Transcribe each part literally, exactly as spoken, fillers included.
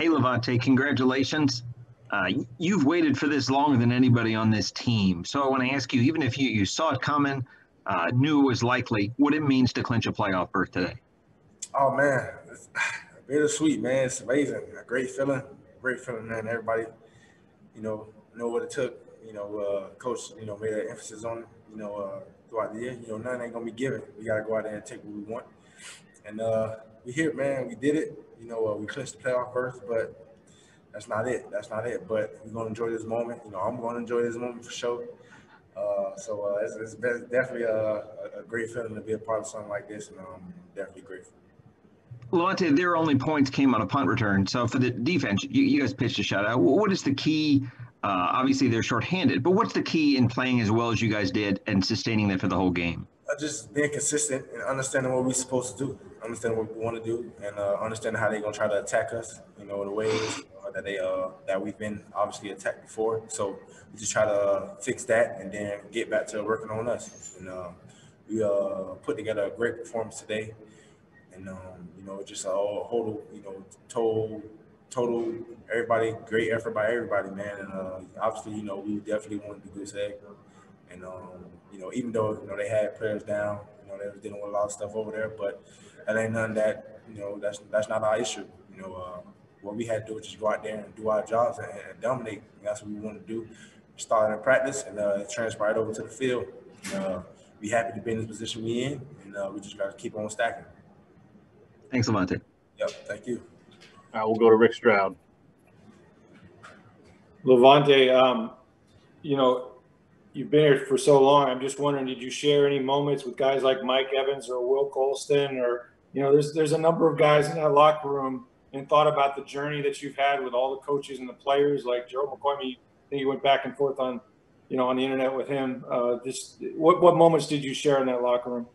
Hey, Lavonte, congratulations. Uh, you've waited for this longer than anybody on this team. So I want to ask you, even if you, you saw it coming, uh, knew it was likely, what it means to clinch a playoff berth today. Oh, man, it's bittersweet, man. It's amazing. A great feeling, great feeling, man. Everybody, you know, know what it took. You know, uh, Coach, you know, made an emphasis on it, you know, uh, throughout the year. You know, nothing ain't going to be given. We got to go out there and take what we want. And uh, we here, man. We did it. You know, uh, we clinched the playoff berth, but that's not it. That's not it. But we're going to enjoy this moment. You know, I'm going to enjoy this moment for sure. Uh, so uh, it's, it's been definitely a, a great feeling to be a part of something like this, and I'm definitely grateful. Lavonte, their only points came on a punt return. So for the defense, you, you guys pitched a shutout. What is the key? Uh, obviously, they're shorthanded, but what's the key in playing as well as you guys did and sustaining that for the whole game? Just being consistent and understanding what we're supposed to do, understanding what we want to do, and uh, understanding how they're going to try to attack us, you know, the ways uh, that they uh, that we've been obviously attacked before. So we just try to uh, fix that and then get back to working on us. And uh, we uh, put together a great performance today. And, um, you know, just a whole, you know, total, total, everybody, great effort by everybody, man. And uh, obviously, you know, we definitely wanted to do this egg. And, um, you know, even though, you know, they had players down, you know, they were dealing with a lot of stuff over there, but that ain't none that, you know, that's that's not our issue. You know, uh, what we had to do was just go out there and do our jobs and, and dominate. And that's what we want to do. Started in practice and uh, transpired over to the field. Uh, we happy to be in this position we in, and uh, we just got to keep on stacking. Thanks, Lavonte. Yep, thank you. All right, we'll go to Rick Stroud. Lavonte, um, you know, you've been here for so long. I'm just wondering, did you share any moments with guys like Mike Evans or Will Colston, or, you know, there's there's a number of guys in that locker room, and thought about the journey that you've had with all the coaches and the players, like Gerald McCoy? I mean, I think you went back and forth on, you know, on the internet with him. Uh, just what what moments did you share in that locker room?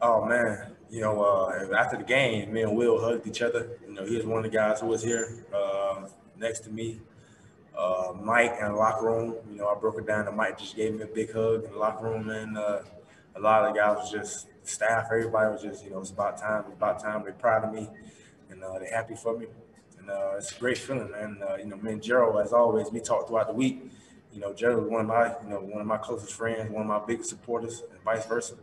Oh man, you know, uh, after the game, me and Will hugged each other. You know, he was one of the guys who was here uh, next to me. Uh, Mike in the locker room, you know, I broke it down, and Mike just gave me a big hug in the locker room, and uh, a lot of the guys was just staff, everybody was just, you know, it's about time, it's about time. They're proud of me, and uh, they're happy for me, and uh, it's a great feeling, man. Uh, you know, me and Gerald, as always, we talked throughout the week. You know, Gerald was one of my, you know, one of my closest friends, one of my biggest supporters, and vice versa,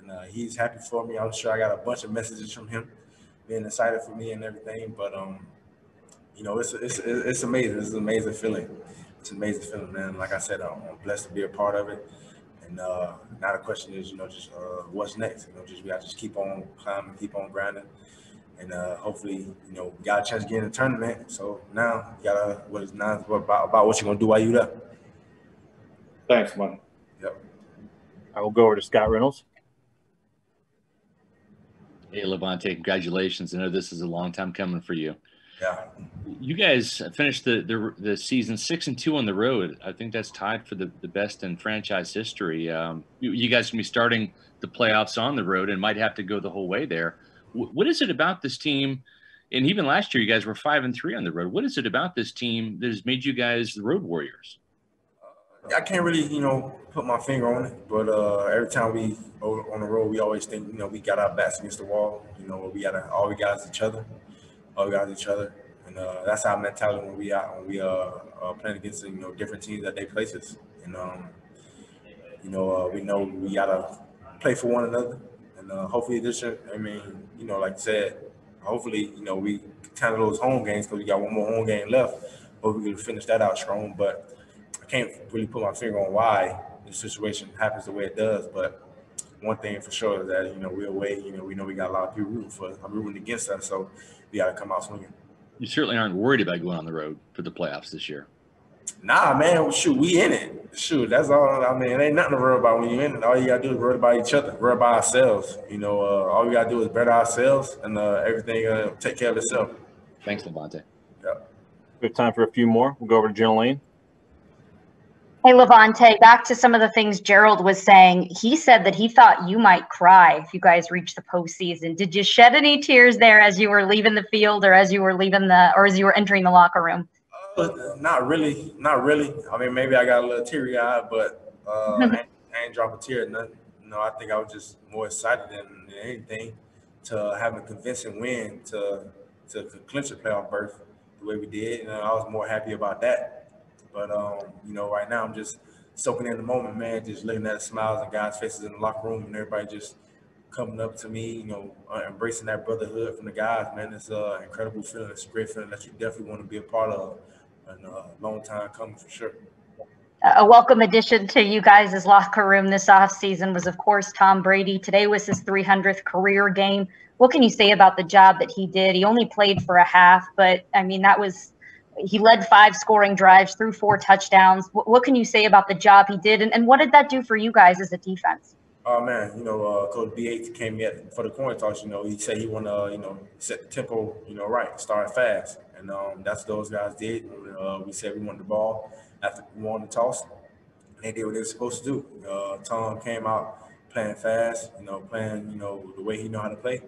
and uh, he's happy for me. I'm sure I got a bunch of messages from him, being excited for me and everything, but um. You know, it's it's it's amazing. It's an amazing feeling. It's an amazing feeling, man. Like I said, I'm blessed to be a part of it. And uh, now the question is, you know, just uh, what's next? You know, just we got to just keep on climbing, keep on grinding, and uh, hopefully, you know, we got a chance to get in the tournament. So now, you gotta what is now about about what you're gonna do while you're there. Thanks, man. Yep. I will go over to Scott Reynolds. Hey, Lavonte, congratulations. I know this is a long time coming for you. Yeah. You guys finished the, the the season six and two on the road. I think that's tied for the, the best in franchise history. Um, you, you guys can be starting the playoffs on the road and might have to go the whole way there. W what is it about this team? And even last year, you guys were five and three on the road. What is it about this team that has made you guys the road warriors? I can't really, you know, put my finger on it, but uh, every time we go on the road, we always think, you know, we got our backs against the wall. You know, we got all we got is each other. All got each other, and uh, that's our mentality when we out when we uh, are playing against, you know, different teams that they place us. And um, you know, uh, we know we gotta play for one another, and uh, hopefully this year, I mean, you know, like I said, hopefully, you know, we kind of those home games, because we got one more home game left, but we can finish that out strong. But I can't really put my finger on why the situation happens the way it does, but. One thing for sure is that, you know, we're away, you know, we know we got a lot of people rooting for us, I'm rooting against us, so we got to come out swinging. You certainly aren't worried about going on the road for the playoffs this year. Nah, man, shoot, we in it. Shoot, that's all. I mean, it ain't nothing to worry about when you're in it. All you got to do is worry about each other, worry about ourselves. You know, uh, all we got to do is better ourselves, and uh, everything uh, take care of itself. Thanks, Lavonte. Yeah. We have time for a few more. We'll go over to Jen Lane. Hey, Lavonte, back to some of the things Gerald was saying. He said that he thought you might cry if you guys reached the postseason. Did you shed any tears there as you were leaving the field, or as you were leaving the, or as you were entering the locker room? Uh, not really, not really. I mean, maybe I got a little teary-eyed, but uh, I, ain't, I ain't drop a tear or nothing. No, I think I was just more excited than anything to have a convincing win to to clinch a playoff berth. the way we did, and I was more happy about that. But um, you know, right now I'm just soaking in the moment, man. Just looking at the smiles and guys' faces in the locker room, and everybody just coming up to me, you know, embracing that brotherhood from the guys, man. It's an uh, incredible feeling. It's a great feeling that you definitely want to be a part of, and a uh, long time coming for sure. A welcome addition to you guys' locker room this offseason was, of course, Tom Brady. Today was his three hundredth career game. What can you say about the job that he did? He only played for a half, but, I mean, that was – he led five scoring drives, threw four touchdowns. What, what can you say about the job he did, and, and what did that do for you guys as a defense? Oh, uh, man, you know, uh, Coach B eight came in for the coin toss. You know, he said he want to, you know, set the tempo, you know, right, start fast. And um, that's what those guys did. Uh, we said we wanted the ball. After we won the toss, they did what they were supposed to do. Uh, Tom came out playing fast, you know, playing, you know, the way he know how to play,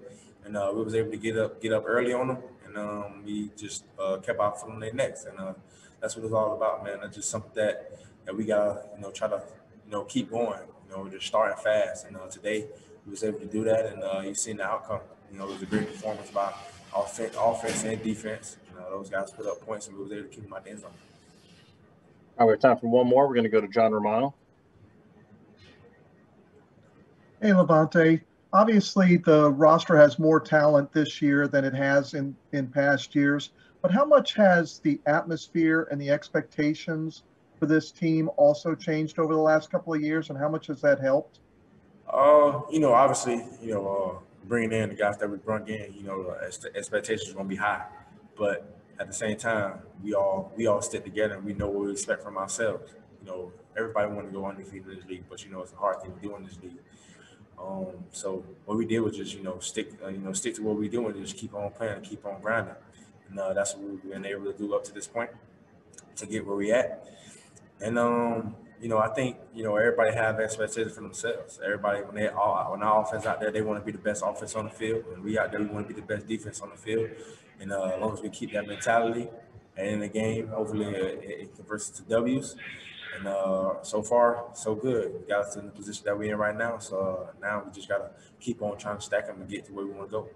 and uh, we was able to get up, get up early on them, and um, we just uh, kept out from their necks, and uh, that's what it's all about, man. That's just something that that we gotta, you know, try to, you know, keep going, you know, just starting fast. And uh, today we was able to do that, and uh, you've seen the outcome. You know, it was a great performance by offense, offense and defense. You know, those guys put up points, and we was able to keep them out the end zone. All right, we have time for one more. We're going to go to John Romano. Hey, Lavonte. Obviously, the roster has more talent this year than it has in, in past years, but how much has the atmosphere and the expectations for this team also changed over the last couple of years, and how much has that helped? Uh, you know, obviously, you know, uh, bringing in the guys that we brought in, you know, uh, expectations are going to be high, but at the same time, we all we all stick together and we know what we expect from ourselves. You know, everybody wanna go undefeated in this league, but you know it's a hard thing to do in this league. Um, so what we did was just, you know, stick uh, you know, stick to what we do and just keep on playing and keep on grinding. And uh, that's what we've been able to do up to this point to get where we at. And um, you know, I think, you know, everybody have expectations for themselves. Everybody, when they all when our offense out there, they want to be the best offense on the field. And we out there, we want to be the best defense on the field. And uh, as long as we keep that mentality and in the game, hopefully it, it converts to W's. And uh, so far, so good. We got us in the position that we're in right now. So uh, now we just got to keep on trying to stack them and get to where we want to go.